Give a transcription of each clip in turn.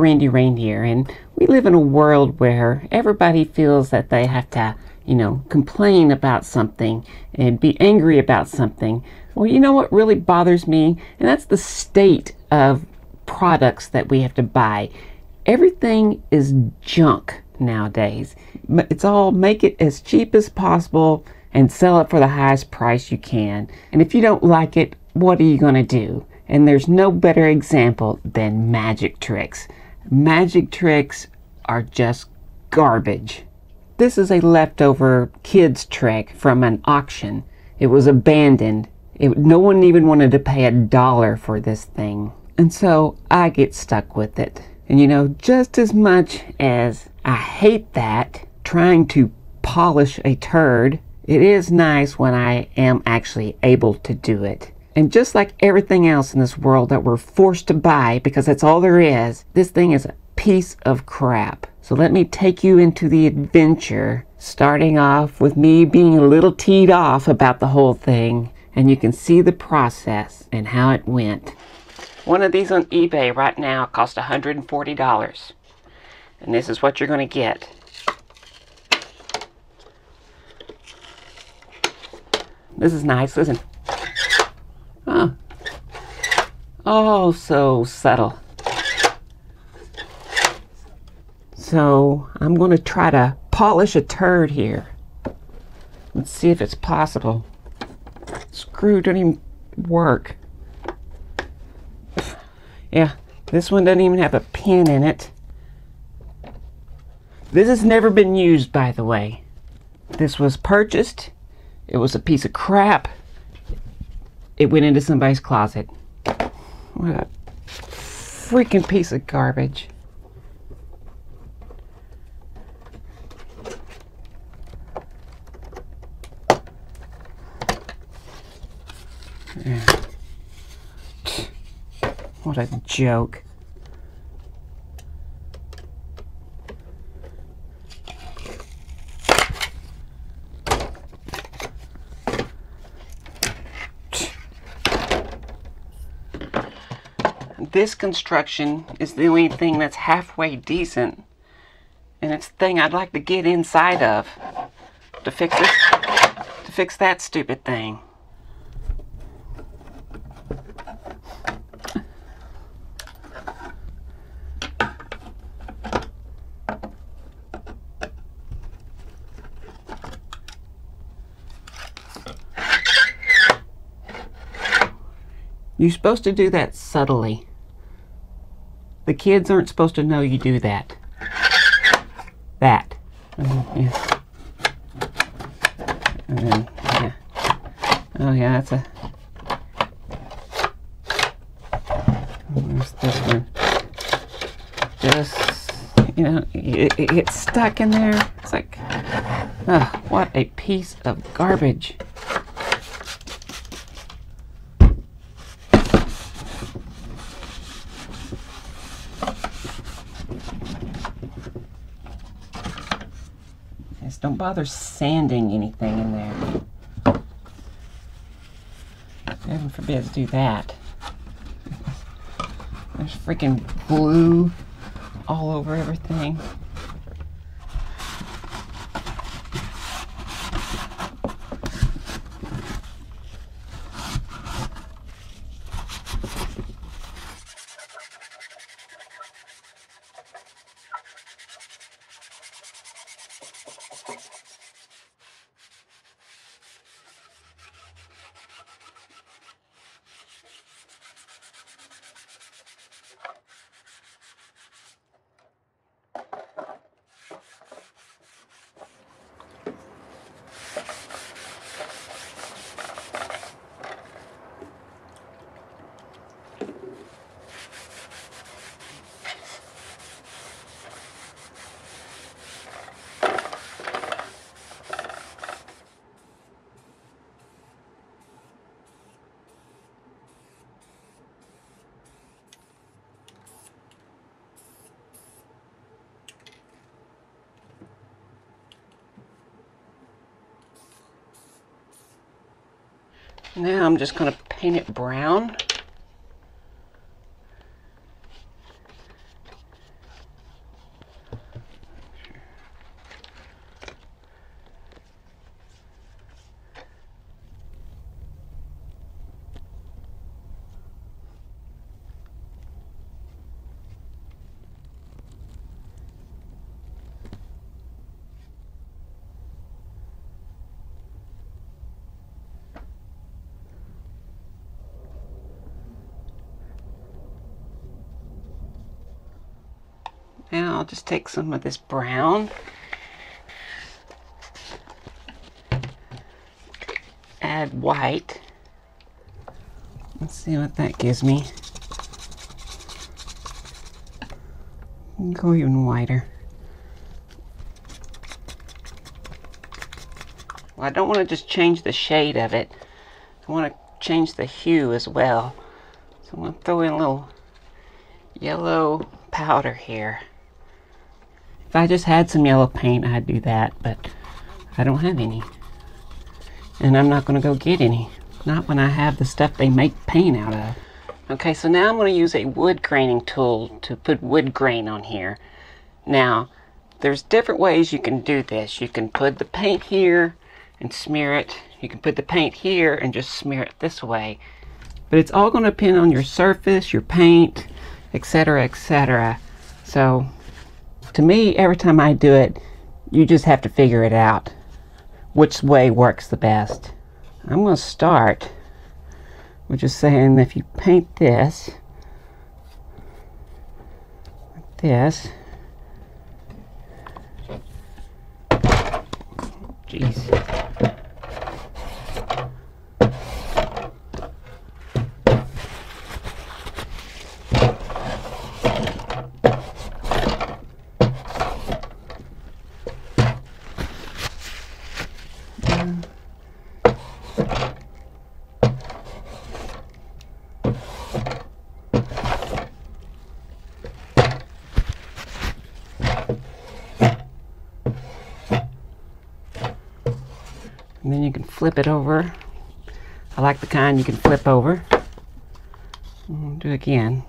Randi Rain here, and we live in a world where everybody feels that they have to, you know, complain about something and be angry about something. Well, you know what really bothers me? And that's the state of products that we have to buy. Everything is junk nowadays. It's all make it as cheap as possible and sell it for the highest price you can. And if you don't like it, what are you going to do? And there's no better example than magic tricks. Magic tricks are just garbage. This is a leftover kids trick from an auction. It was abandoned. No one even wanted to pay $1 for this thing. And so I get stuck with it. And you know, just as much as I hate that, trying to polish a turd, it is nice when I am actually able to do it. And just like everything else in this world that we're forced to buy because that's all there is, this thing is a piece of crap. So let me take you into the adventure, starting off with me being a little teed off about the whole thing. And you can see the process and how it went. One of these on eBay right now costs $140. And this is what you're going to get. This is nice, listen. Huh. Oh, so subtle. So I'm going to try to polish a turd here. Let's see if it's possible. Screw doesn't even work. Yeah, this one doesn't even have a pin in it. This has never been used, by the way. This was purchased. It was a piece of crap. It went into somebody's closet. What a freaking piece of garbage. Yeah. What a joke. This construction is the only thing that's halfway decent, and it's the thing I'd like to get inside of to fix this, to fix that stupid thing. You're supposed to do that subtly. The kids aren't supposed to know you do that. That. Yeah. And then, yeah. Oh yeah, that's a... There's this one. Just, you know, it gets stuck in there. It's like, oh, what a piece of garbage. Don't bother sanding anything in there. Heaven forbid, do that. There's freaking glue all over everything. Now I'm just going to paint it brown. And I'll just take some of this brown. Add white. Let's see what that gives me. Go even wider. Well, I don't want to just change the shade of it. I want to change the hue as well. So I'm going to throw in a little yellow powder here. If I just had some yellow paint, I'd do that, but I don't have any. And I'm not going to go get any. Not when I have the stuff they make paint out of. Okay, so now I'm going to use a wood graining tool to put wood grain on here. Now, there's different ways you can do this. You can put the paint here and smear it. You can put the paint here and just smear it this way. But it's all going to depend on your surface, your paint, etc., etc. So, to me, every time I do it, you just have to figure it out. Which way works the best. I'm going to start with just saying if you paint this like this, jeez, and then you can flip it over. I like the kind you can flip over. I'll do it again.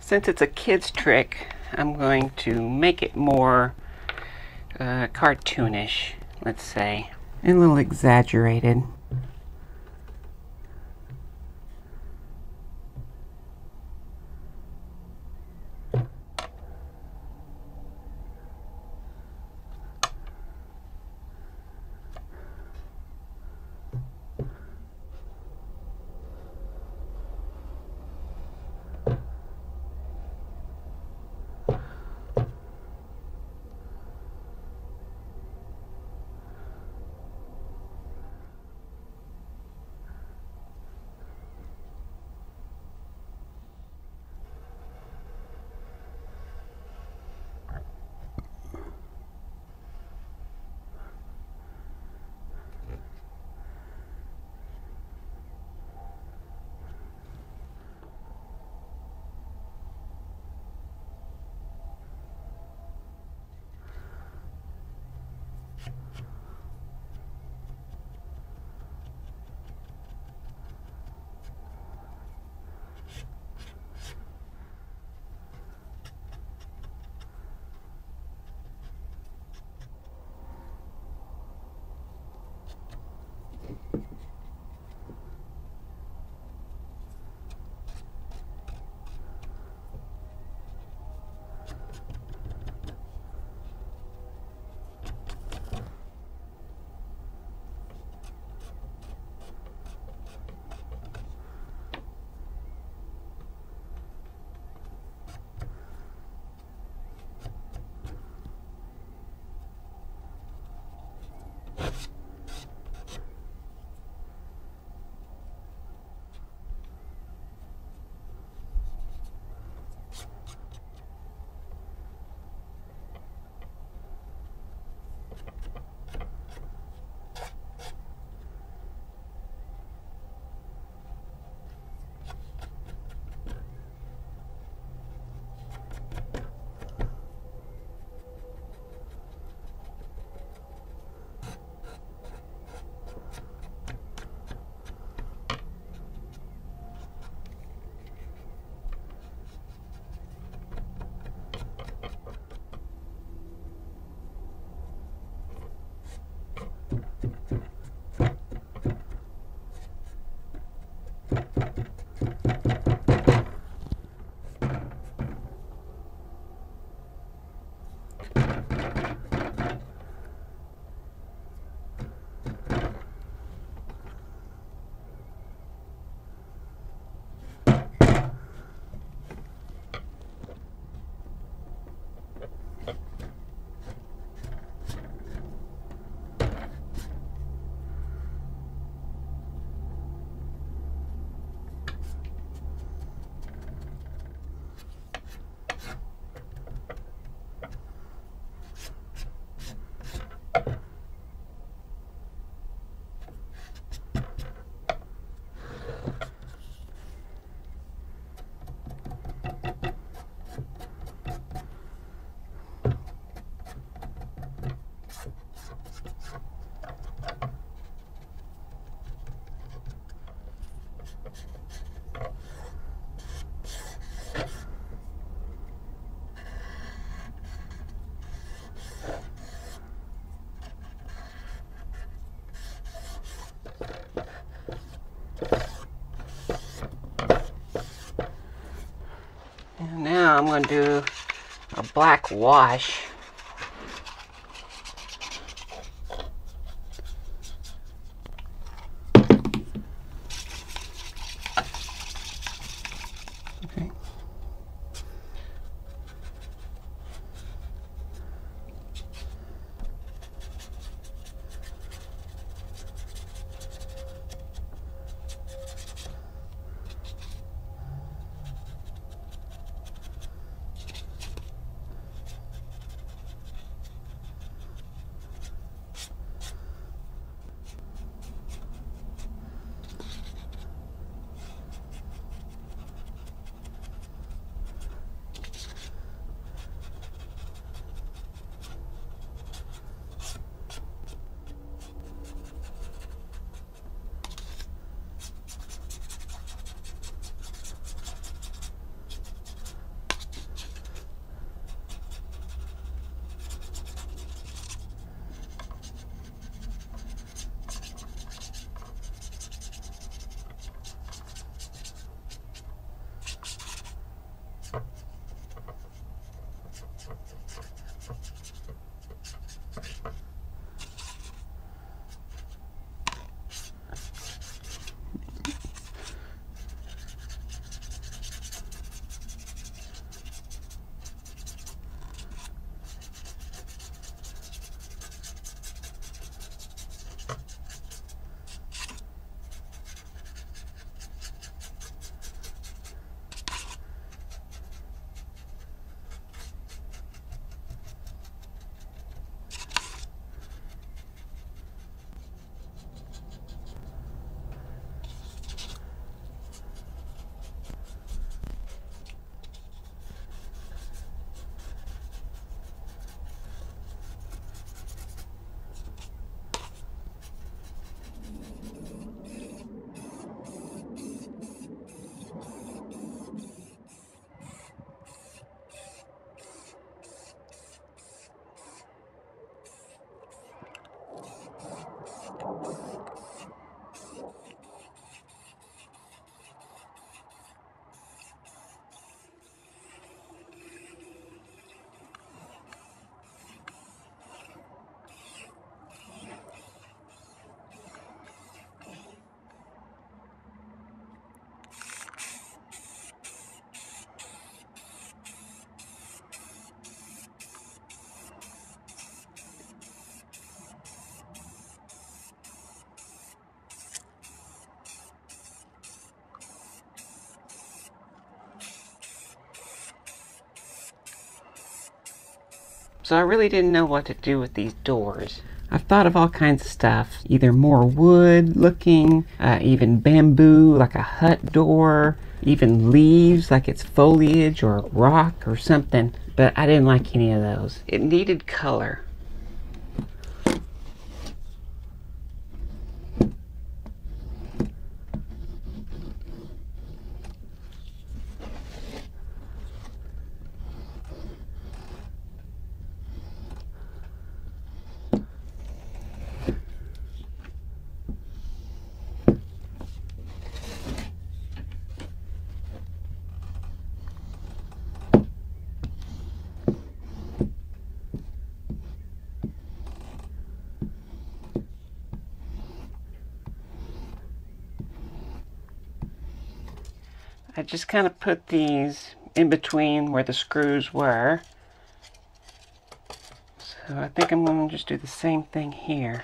Since it's a kid's trick, I'm going to make it more cartoonish, let's say, and a little exaggerated. I'm going to do a black wash. Okay. So I really didn't know what to do with these doors. I've thought of all kinds of stuff, either more wood looking, even bamboo, like a hut door, even leaves, like it's foliage or rock or something, but I didn't like any of those. It needed color. I just kind of put these in between where the screws were. So I think I'm going to just do the same thing here.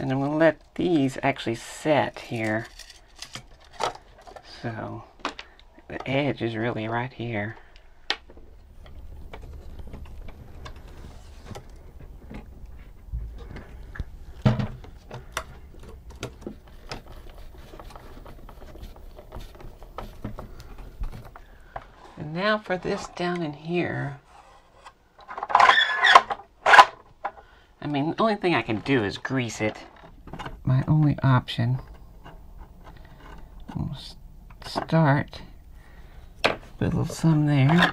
And I'm going to let these actually set here. So the edge is really right here. Now for this down in here, I mean, the only thing I can do is grease it. My only option. I'll start with a little some there.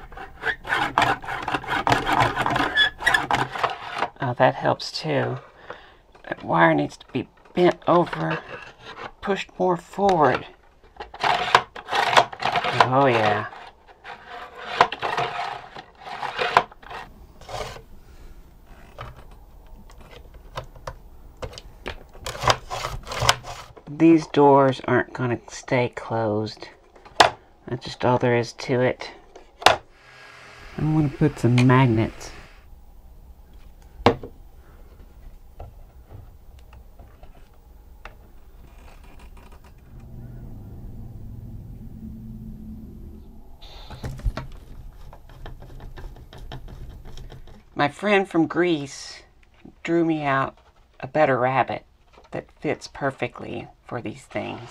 Oh, that helps too. That wire needs to be bent over, pushed more forward. Oh yeah. these doors aren't going to stay closed. That's just all there is to it. I'm going to put some magnets. My friend from Greece drew me out a better rabbit that fits perfectly for these things.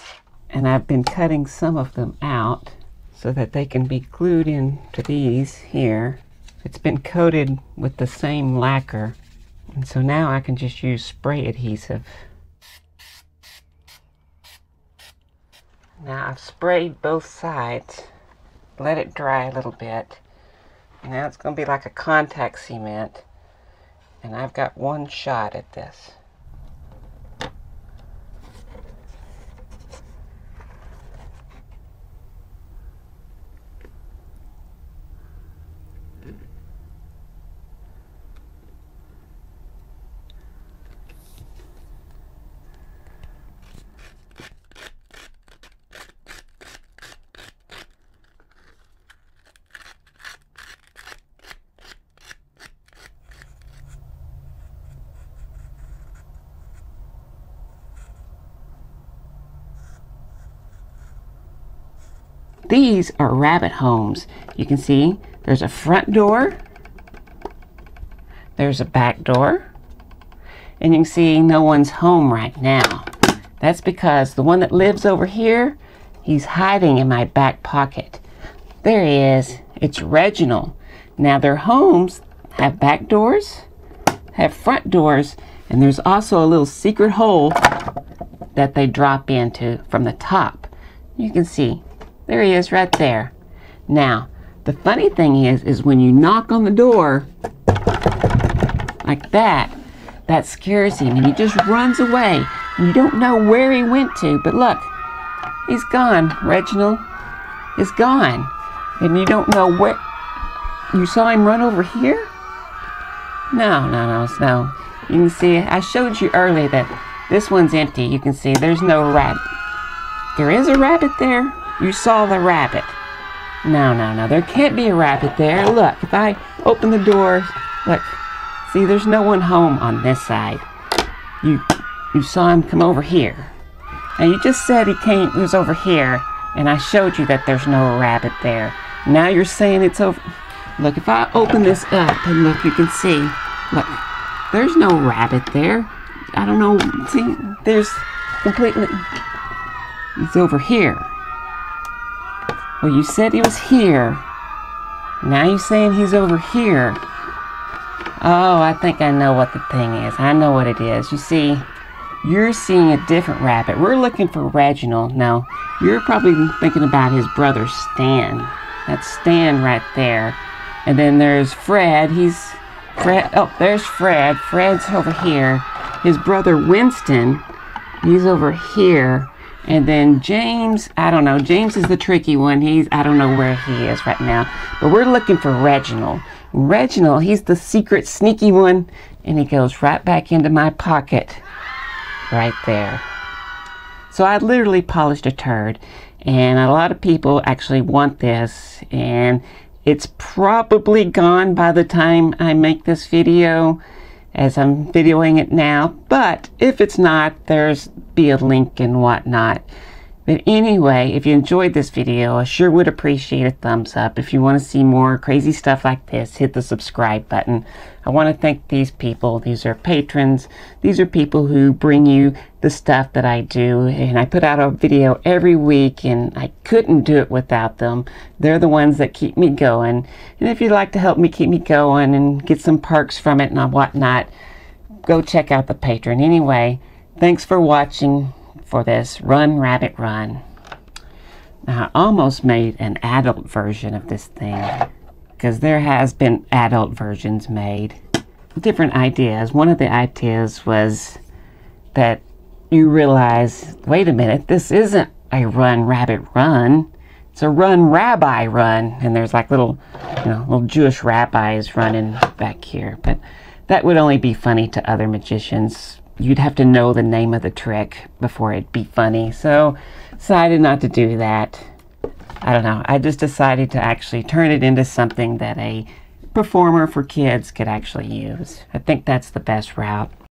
And I've been cutting some of them out so that they can be glued into these here. It's been coated with the same lacquer. And so now I can just use spray adhesive. Now I've sprayed both sides, let it dry a little bit. Now it's going to be like a contact cement, and I've got one shot at this. These are rabbit homes. You can see there's a front door, there's a back door, and you can see no one's home right now. That's because the one that lives over here, he's hiding in my back pocket. There he is. It's Reginald. Now their homes have back doors, have front doors, and there's also a little secret hole that they drop into from the top. You can see. There he is right there. Now, the funny thing is when you knock on the door like that, that scares him and he just runs away. And you don't know where he went to, but look, he's gone. Reginald is gone. And you don't know where. You saw him run over here? No. You can see, I showed you earlier that this one's empty. You can see there's no rabbit. There is a rabbit there. You saw the rabbit. No. There can't be a rabbit there. Look, if I open the door, look. See, there's no one home on this side. You saw him come over here. Now, you just said he was over here, and I showed you that there's no rabbit there. Now you're saying it's over. Look, if I open this up, and look, you can see. Look, there's no rabbit there. I don't know. See, there's completely... He's over here. Well, you said he was here. Now you're saying he's over here. Oh, I think I know what the thing is. I know what it is. You see, you're seeing a different rabbit. We're looking for Reginald. Now, you're probably thinking about his brother, Stan. That's Stan right there. And then there's Fred. Oh, there's Fred. Fred's over here. His brother, Winston, he's over here. And then James, I don't know. James is the tricky one. I don't know where he is right now. But we're looking for Reginald. Reginald, he's the secret, sneaky one. And he goes right back into my pocket. Right there. So I literally polished a turd. And a lot of people actually want this. And it's probably gone by the time I make this video, as I'm videoing it now. But if it's not, there's be a link and whatnot. But anyway, if you enjoyed this video, I sure would appreciate a thumbs up. If you want to see more crazy stuff like this, hit the subscribe button. I want to thank these people. These are patrons. These are people who bring you the stuff that I do. And I put out a video every week, and I couldn't do it without them. They're the ones that keep me going. And if you'd like to help me keep me going and get some perks from it and whatnot, go check out the Patreon. Anyway, thanks for watching for this Run, Rabbit, Run. Now, I almost made an adult version of this thing, because there has been adult versions made. Different ideas. One of the ideas was that you realize, wait a minute, this isn't a Run, Rabbit, Run. It's a Run, Rabbi, Run. And there's like little, little Jewish rabbis running back here. But that would only be funny to other magicians. you'd have to know the name of the trick before it'd be funny. So decided not to do that. I don't know. I just decided to actually turn it into something that a performer for kids could actually use. I think that's the best route.